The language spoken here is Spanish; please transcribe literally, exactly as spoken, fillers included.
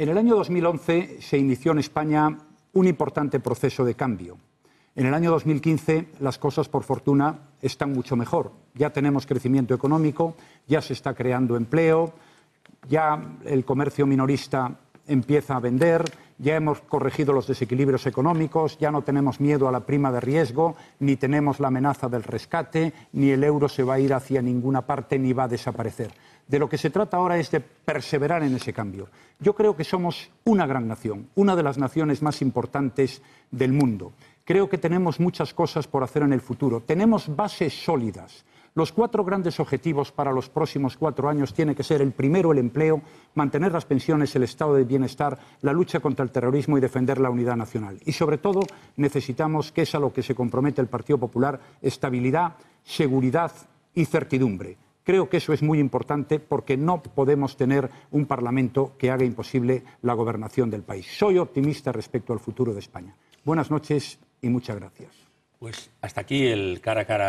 En el año dos mil once se inició en España un importante proceso de cambio. En el año dos mil quince las cosas, por fortuna, están mucho mejor. Ya tenemos crecimiento económico, ya se está creando empleo, ya el comercio minorista empieza a vender, ya hemos corregido los desequilibrios económicos, ya no tenemos miedo a la prima de riesgo, ni tenemos la amenaza del rescate, ni el euro se va a ir hacia ninguna parte, ni va a desaparecer. De lo que se trata ahora es de perseverar en ese cambio. Yo creo que somos una gran nación, una de las naciones más importantes del mundo. Creo que tenemos muchas cosas por hacer en el futuro. Tenemos bases sólidas. Los cuatro grandes objetivos para los próximos cuatro años tienen que ser: el primero, el empleo; mantener las pensiones, el estado de bienestar; la lucha contra el terrorismo y defender la unidad nacional. Y sobre todo necesitamos, que es a lo que se compromete el Partido Popular, estabilidad, seguridad y certidumbre. Creo que eso es muy importante porque no podemos tener un Parlamento que haga imposible la gobernación del país. Soy optimista respecto al futuro de España. Buenas noches y muchas gracias. Pues hasta aquí el cara a cara.